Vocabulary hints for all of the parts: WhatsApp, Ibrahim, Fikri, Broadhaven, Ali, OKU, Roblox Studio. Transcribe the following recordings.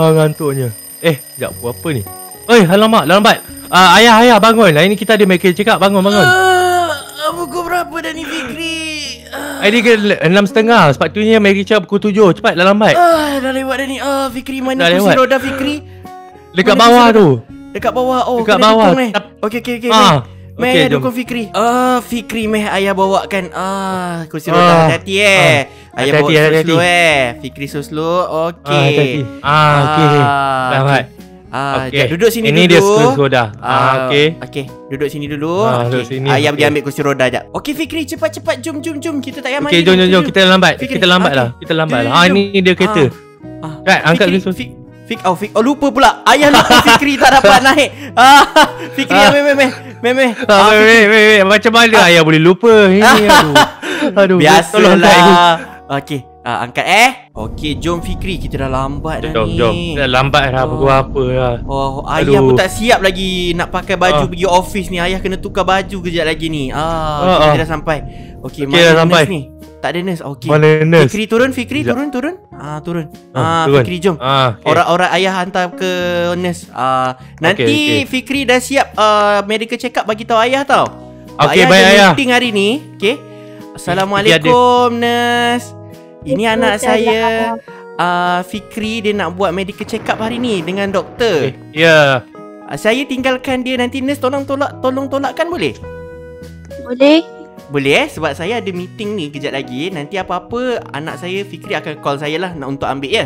Ha, ngantuknya. Sekejap, buat apa ni? Alamak, lambat. Ayah, bangun. Hari ni kita ada mereka cakap, bangun. Pukul berapa dah ni, Fikri? Hari ni 6.30. Sepatutnya mereka cakap pukul 7. Cepat, lambat. Dah lewat dah ni. Fikri, mana kursi roda, Fikri? Dekat bawah tu. Dekat bawah? Oh, dekat bawah. Okey. Meh dukung Fikri. Fikri, meh ayah bawakan kursi roda. Hati-hati ayah bawa slow-slow Fikri slow-slow. Okey. Okey. Selamat. Duduk sini dulu. Ini dia kursi roda. Okey. Duduk sini dulu. Ayah pergi ambil kursi roda jap. Okey Fikri, cepat-cepat jom. Kita tak payah mandi. Okey, jom. Kita lambatlah. Ini dia kereta. Right, angkat kursi. Fikri, lupa pula. Ayah lupa Fikri tak dapat naik. Fikri meh. Macam mana ayah boleh lupa? Aduh. Biasalah. Okey, angkat Okey, jom Fikri, kita dah lambat dah ni. Jom. Lambat dah pukul apa dah. Ayah pun tak siap lagi nak pakai baju pergi office ni. Ayah kena tukar baju kejap lagi ni. Kita dah sampai. Okey, mana ni? Tak ada nurse. Okey. Fikri turun, turun. Turun. Fikri jom. Orang ayah hantar ke nurse. Nanti Fikri dah siap medical check up bagi tahu ayah tau. Okey, baik ayah. Meeting hari ni. Okey. Assalamualaikum nurse. Ini anak saya Fikri, dia nak buat medical check up hari ni dengan doktor. Ya. Saya tinggalkan dia, nanti nurse tolong tolakkan boleh? Boleh sebab saya ada meeting ni kejap lagi. Nanti apa-apa anak saya Fikri akan call saya lah nak untuk ambil ya.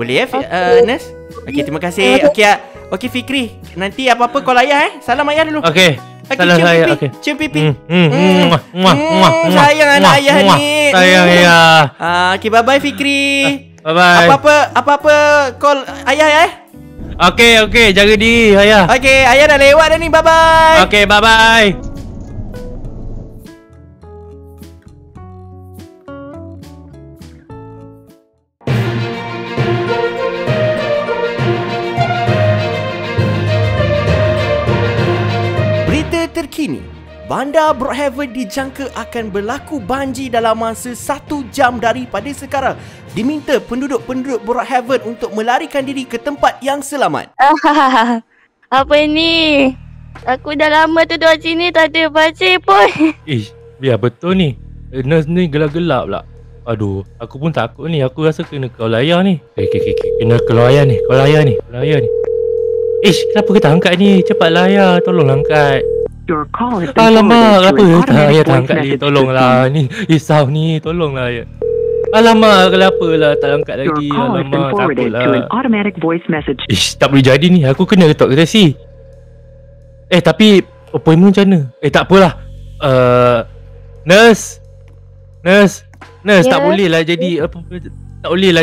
Boleh nurse? Okey, terima kasih. Okey Fikri, nanti apa-apa call ayah Salam ayah dulu. Okey. Cium pipi. Sayang anak ayah ni. Sayang ayah. Okey, bye-bye Fikri. Bye-bye. Apa-apa call ayah Okey, jaga diri ayah. Okey, ayah dah lewat dah ni. Bye-bye. Okey, bye-bye. Terkini, bandar Broadhaven dijangka akan berlaku banjir dalam masa 1 jam daripada sekarang. Diminta penduduk Broadhaven untuk melarikan diri ke tempat yang selamat. Apa ni? Aku dah lama tu duduk sini tak ada banjir pun. Biar betul ni. Nurse ni gelap-gelap pula. Aduh, aku pun takut ni. Aku rasa kena call ayah ni. Kena call ayah ni. Call ayah ni. Kenapa kita angkat ni? Cepatlah ayah. Tolong angkat. Alamak, apa? Ayah tak angkat lagi, tolonglah. Ni risau ni, tolonglah ayah. Alamak, kenapa lah tak angkat lagi. Alamak, takutlah. Tak boleh jadi ni, aku kena letak ke taksi. Tapi appointment macam mana? Tak apalah. Nurse, tak boleh lah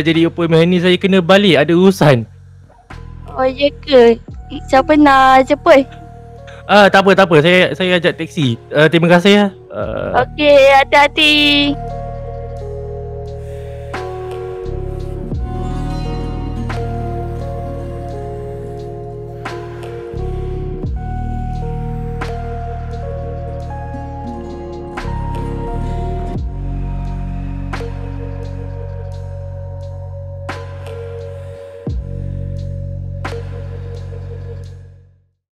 jadi appointment ni. Saya kena balik, ada urusan. Oh ya ke? Siapa nak jemput? Tak apa, saya ajak teksi. Terima kasih ya. Okey, hati-hati.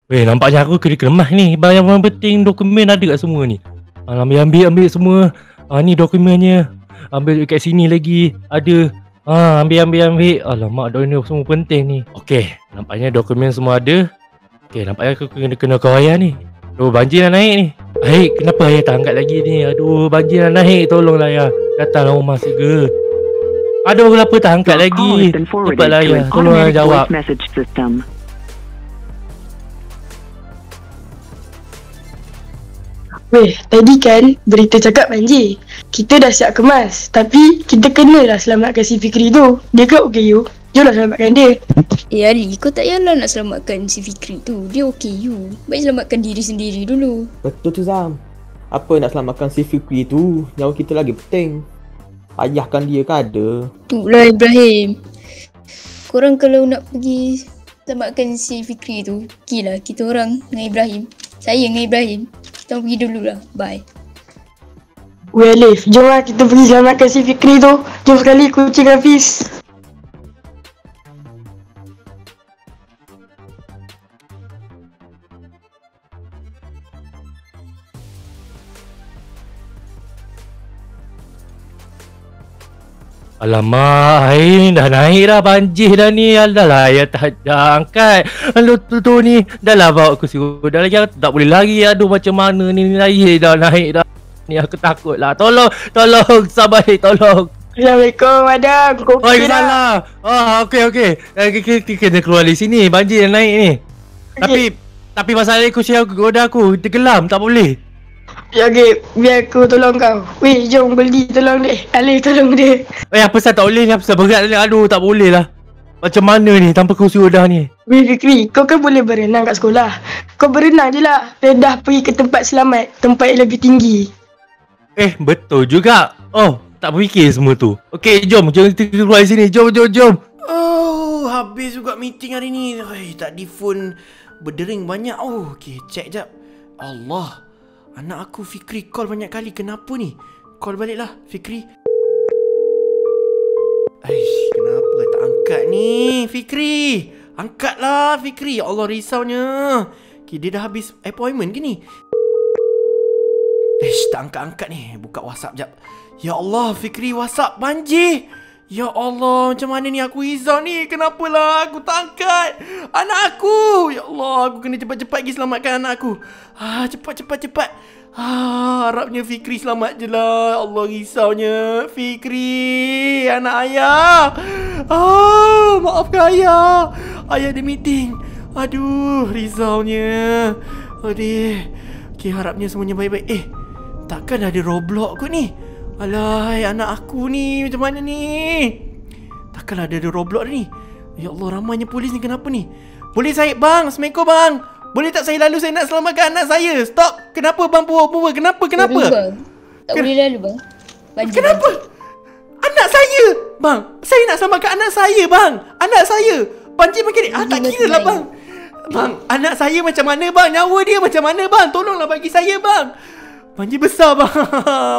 Nampaknya aku kena kelemah ni. Barang-barang penting, dokumen ada kat semua ni. Ambil semua. Ni dokumennya. Ambil kat sini lagi. Ada. Ambil. Alamak, dokumen semua penting ni. Okey, nampaknya dokumen semua ada. Okey, nampaknya aku kena call ayah ni. Aduh, banjir dah naik ni. Kenapa ayah tak angkat lagi ni? Aduh, banjir dah naik. Tolonglah ayah. Datanglah rumah segera. Aduh, kenapa tak angkat lagi? Cepatlah ayah. Tolonglah jawab. Tadi kan berita cakap banjir. Kita dah siap kemas. Tapi kita kenalah selamatkan si Fikri tu. Dia kat OKU. Jomlah selamatkan dia. Ali, kau tak payahlah nak selamatkan si Fikri tu. Dia OKU. Baik selamatkan diri sendiri dulu. Betul tu Zam. Apa nak selamatkan si Fikri tu? Nyawa kita lagi penting. Ayahkan dia kan ada. Itulah Ibrahim. Korang kalau nak pergi selamatkan si Fikri tu, pergilah kita orang dengan Ibrahim. Saya dengan Ibrahim. Kita pergi dululah. Bye. Weh Alif, jomlah kita pergi selamatkan si Fikri tu. Jom sekali kucing Hafiz. Alamak, ini dah naik dah banjir dah ni. Alah, ya tak dah angkat. Alah tu ni. Dah lah bawa aku suruh. Dah lagi aku tak boleh lari. Aduh macam mana ni, ni air dah naik dah. Ni aku takut lah. Tolong, tolong, sabai, tolong. Assalamualaikum madam. Waalaikumsalam. Ah, okey okey. Kita kena keluar dari sini. Banjir dah naik ni. Okay. Tapi masalah aku siap goda aku. Tenggelam, tak boleh. Ya okey, biar aku tolong kau. Weh, jom beli tolong dia. Ali tolong dia. Weh, apa sahaja tak boleh ni, apa sahaja berat ni. Aduh, tak boleh lah. Macam mana ni tanpa kursi roda ni? Weh, Fikri, kau kan boleh berenang kat sekolah. Kau berenang je lah. Dah pergi ke tempat selamat, tempat yang lebih tinggi. Eh, betul juga. Oh, tak fikir semua tu. Okey, jom. Jom kita keluar sini. Jom, jom, jom. Oh, habis juga meeting hari ni. Hei, tak di phone berdering banyak. Oh, okey, check jap. Allah. Anak aku Fikri call banyak kali. Kenapa ni? Call baliklah Fikri. Aish, kenapa tak angkat ni? Fikri, angkatlah Fikri. Ya Allah, risaunya. Okay, dia dah habis appointment ke ni? Aish, tak angkat-angkat ni. Buka WhatsApp jap. Ya Allah, Fikri WhatsApp banjir. Ya Allah, macam mana ni? Aku risau ni. Kenapalah aku tak angkat anak aku? Ya Allah, aku kena cepat-cepat pergi selamatkan anak aku. Ah, cepat. Ah, harapnya Fikri selamat je lah. Allah, risaunya. Fikri, anak ayah. Ah, maafkan ayah. Ayah ada meeting. Aduh, risaunya. Aduh. Okay, harapnya semuanya baik-baik. Eh, takkan ada Roblox kot ni? Alai, anak aku ni macam mana ni? Takkan ada Roblox ni. Ya Allah, ramainya polis ni. Kenapa ni? Polis saya, bang. Assalamualaikum bang. Boleh tak saya lalu? Saya nak selamatkan anak saya. Stop. Kenapa bang? Pua. Kenapa? Tak boleh lalu bang. Kenapa? Anak saya. Bang, saya nak selamatkan anak saya bang. Anak saya. Banjir makin ni. Ah, tak kira lah bang. Bang, anak saya macam mana bang? Nyawa dia macam mana bang? Tolonglah bagi saya bang. Banjir besar bang.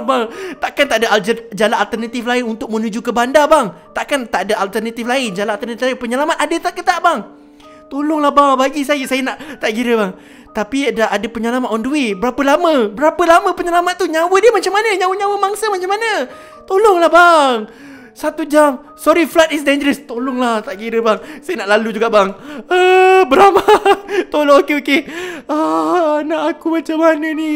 Bang, takkan tak ada jalan alternatif lain untuk menuju ke bandar bang? Takkan tak ada alternatif lain? Jalan alternatif lain penyelamat ada tak ke tak bang? Tolonglah bang, bagi saya nak. Tak kira bang. Tapi ada penyelamat on the way. Berapa lama penyelamat tu? Nyawa dia macam mana? Nyawa mangsa macam mana? Tolonglah bang. 1 jam. Sorry, flood is dangerous. Tolonglah, tak kira bang. Saya nak lalu juga bang. Berama. Tolong, okey. Ah, anak aku macam mana ni?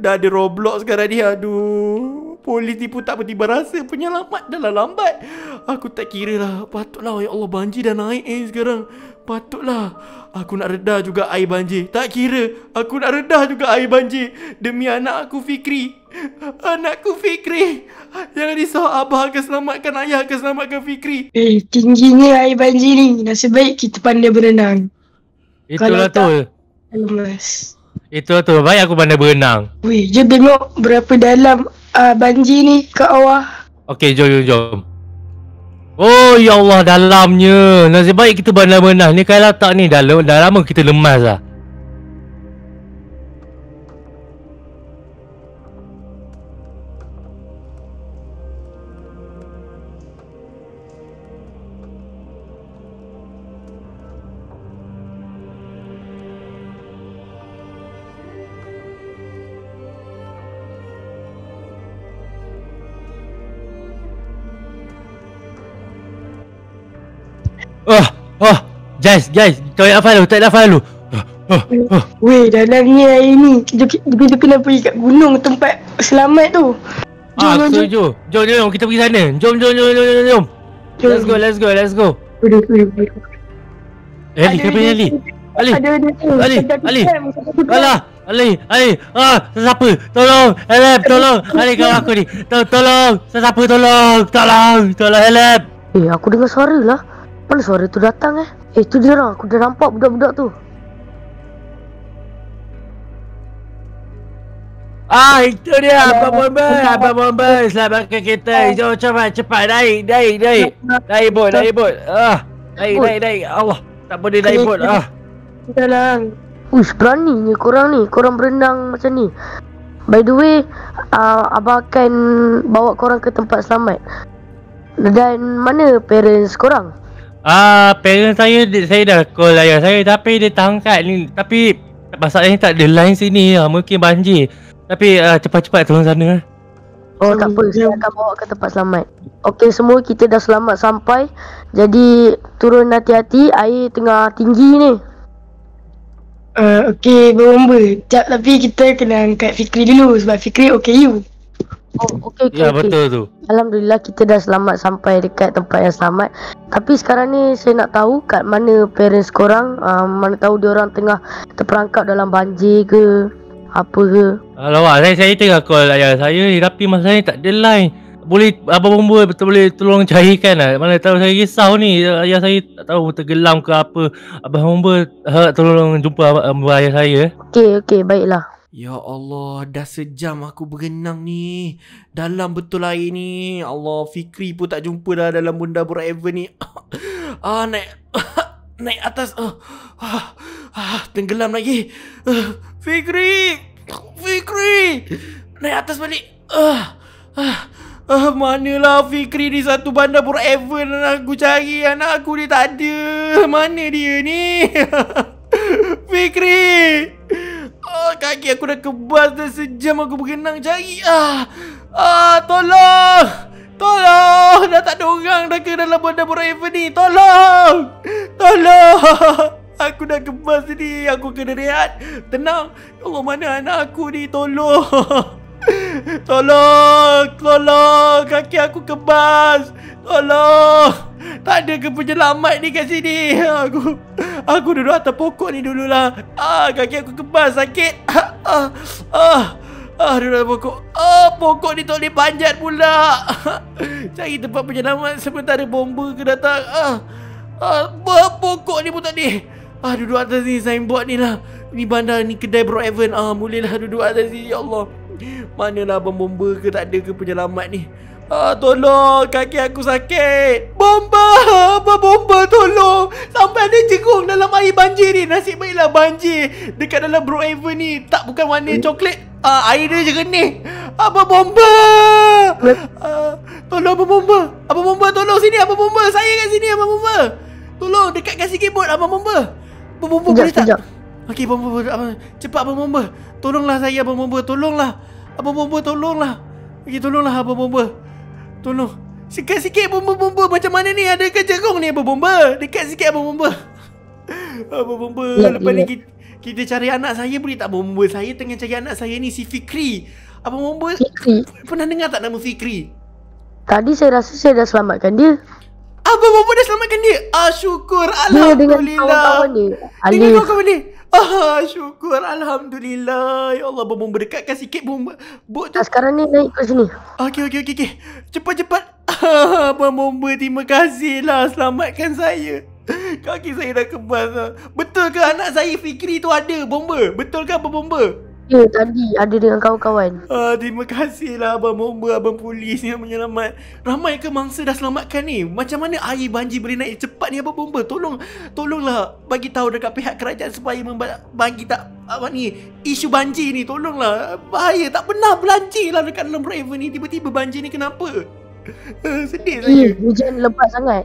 Dah ada Roblox sekarang ni. Aduh. Polis tipu tak bertiba rasa. Penyelamat dah lah lambat. Aku tak kira lah. Patutlah. Ya Allah, banjir dah naik sekarang. Patutlah. Aku nak redah juga air banjir. Tak kira. Aku nak redah juga air banjir. Demi anak aku Fikri. Anakku Fikri. Jangan risau, abah akan selamatkan ayah, akan selamatkan Fikri. Eh, tingginya air banjir ni. Nasib baik kita pandai berenang. Itulah tu. Lemas. Itulah tu. Baik aku pandai berenang. Weh, jom tengok berapa dalam banjir ni ke awal. Okey, jom. Oh, ya Allah, dalamnya. Nasib baik kita pandai berenang. Ni kalau tak ni dah lama kita lemas lah. Oh, guys, tak nak falu. Weh, dalamnya air ni. Kita kena pergi kat gunung tempat selamat tu. Jom, kita pergi sana. Jom. Let's go. Eh, Ali, kenapa ni Ali? Ali. Ah, siapa? Tolong, help, tolong. Ali, kawan aku ni. Tolong, siapa tolong, help. Eh, aku dengar suara lah. Mana suara tu datang eh? Eh, tu dia orang. Aku dah nampak budak-budak tu. Ah, itu dia. Abang Bomber. Selamatkan kita. Jom, cepat. Naik. Naik bot. Ah, naik. Allah, tak boleh naik bot. Ah. Tolong. Uish, beraninya korang ni. Korang berenang macam ni. By the way, abang akan bawa korang ke tempat selamat. Dan mana parents korang? Parents saya dah call ayah saya tapi dia tak angkat ni. Tapi masalahnya tak ada line sini. Mungkin banjir. Tapi cepat-cepat tolong sana. Oh, tak apa. Saya akan bawa ke tempat selamat. Oke semua, kita udah selamat sampai. Jadi turun hati-hati, air tengah tinggi ni. Okey, bomba. Sekejap tapi kita kena angkat Fikri dulu sebab Fikri OKU. Oh, okey. Ya, betul tu. Alhamdulillah kita dah selamat sampai dekat tempat yang selamat. Tapi sekarang ni saya nak tahu kat mana parents korang, mana tahu diorang tengah terperangkap dalam banjir ke apa ke. Lawak, saya tengah call ayah saya tapi masalahnya tak ada line. Boleh abang bomba betul boleh tolong carikan lah. Mana tahu saya risau ni, ayah saya tak tahu tergelam ke apa. Abang bomba tolong jumpa ayah saya. Okey okey, baiklah. Ya Allah, dah sejam aku berenang ni dalam betul air ni. Allah, Fikri pun tak jumpa dah dalam bunda Broadhaven ni. Ah, naik atas. Tenggelam lagi. Fikri. Naik atas balik. Manalah Fikri di satu bandar Broadhaven. Aku cari anak aku dia tak ada. Mana dia ni? Fikri. Oh, kaki aku dah kebas dah, sejam aku berenang cari. Tolong. Tolong. Dah tak ada orang dah ke dalam bandar Broadhaven ni. Tolong. Tolong. Aku dah kebas ni. Aku kena rehat. Tenang. Oh, mana anak aku ni? Tolong. Tolong, kaki aku kebas. Tolong. Tak ada ke penyelamat ni kat sini. Aku duduk atas pokok ni dululah. Kaki aku kebas, sakit. Duduk atas pokok. Pokok ni tak boleh panjat pula. Cari tempat penyelamat sementara bomba ke datang. Pokok ni pun tak boleh. Duduk atas ni signboard ni lah. Ni bandar ni kedai Broadhaven. Bolehlah duduk atas ni. Ya Allah. Manalah abang bomba ke, tak ada ke penyelamat ni? Tolong, kaki aku sakit. Abang bomba tolong. Sampai ada jenguk dalam air banjir ni. Nasib baiklah banjir dekat dalam Broadhaven ni tak bukan warna coklat. Air dia je renih. Abang bomba. Tolong abang bomba. Abang bomba tolong sini abang bomba. Saya kat sini abang bomba. Tolong dekatkan sikit bot abang bomba. Abang bomba boleh tak? Okey, abang bomba. Cepat abang bomba. Tolonglah saya abang bomba, tolonglah. Abang bomba tolonglah. Okey, tolonglah abang bomba. Tolong. Sikit-sikit bomba-bomba macam mana ni? Ada ke jerung ni abang bomba? Dekat sikit abang bomba. Abang bomba, lepas ni kita cari anak saya boleh tak abang bomba? Saya tengah cari anak saya ni si Fikri. Abang bomba Fikri. Pernah dengar tak nama Fikri? Tadi saya rasa saya dah selamatkan dia. Abang bomba dah selamatkan dia. Syukur alhamdulillah. Dengan kawan-kawan dia. Syukur alhamdulillah. Ya Allah, abang bomba dekatkan sikit bomba. Sekarang ni naik ke sini. Okey. Cepat. Abang bomba, terima kasihlah selamatkan saya. Kaki saya dah kebas lah. Betul ke anak saya Fikri tu ada bomba? Betul ke abang bomba? Ya, tadi ada dengan kawan-kawan. Terima kasihlah abang bomba, abang polis yang menyelamat. Ramai ke mangsa dah selamatkan ni? Macam mana air banjir boleh naik cepat ni abang bomba? Tolonglah bagi tahu dekat pihak kerajaan supaya bagi tak apa ni isu banjir ni. Tolonglah. Bahaya, tak pernah banjir lah dekat dalam Broadhaven ni. Tiba-tiba banjir ni kenapa? Sedih saya. Hujan lebat sangat.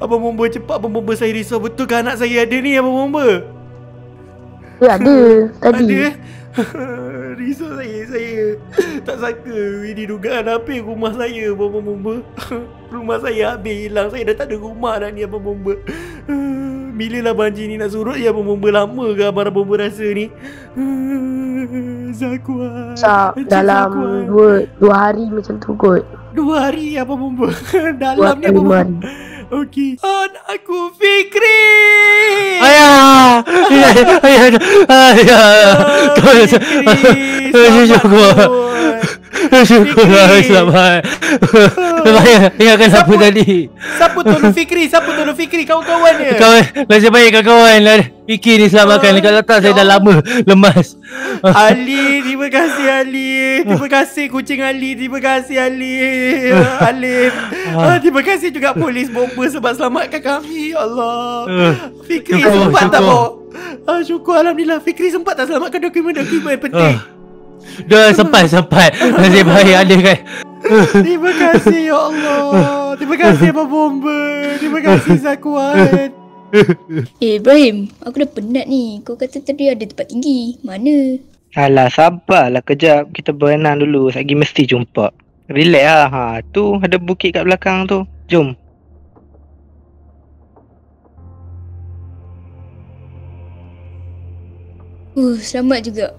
Abang bomba cepat abang bomba, saya risau. Betul ke anak saya ada ni abang bomba? Ya, ada tadi. Ada? Risau saya. Tak sangka ini dugaan habis rumah saya abang bomba. Rumah saya habis hilang. Saya dah tak ada rumah dah ni abang bomba. Bila lah banjir ni nak surut ya abang bomba? Lama ke abang bomba rasa ni? Zakuan. Dalam dua hari macam tu kot. 2 hari abang bomba. Dalam ni abang bomba. Okey. Aku Fikri. Ayah. Syukur. Ingatkan siapa tadi? Siapa tolong Fikri kawan-kawan dia. Kawan, nasib baik kawan-kawan lah. Fikri ni selamatkan dekat atas. Saya dah lama lemas. Ali, terima kasih Ali. Terima kasih kucing Ali. Terima kasih Ali. Alif. Terima kasih juga polis bomba sebab selamatkan kami. Ya Allah. Fikri sempat tak bawa? Syukur alhamdulillah. Fikri sempat tak selamatkan dokumen-dokumen penting? Dah sempat. Nasib baik Ali kan. Terima kasih ya Allah. Terima kasih abang bomba. Terima kasih Zakuan. Ibrahim, aku dah penat ni. Kau kata tadi ada tempat tinggi. Mana? Alah sabarlah kejap, kita berenang dulu, satgi mesti jumpa. Relax lah, ha, tu ada bukit kat belakang tu, jom. Selamat juga.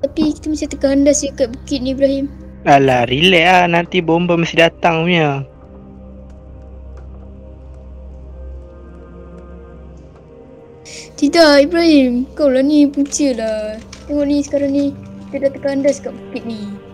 Tapi kita mesti terkandas je kat bukit ni, Ibrahim. Alah relax lah, nanti bomba mesti datang punya. Tidak, Ibrahim. Kau lah ni punca lah. Tengok ni sekarang ni. Kita dah terkandas kat bukit ni.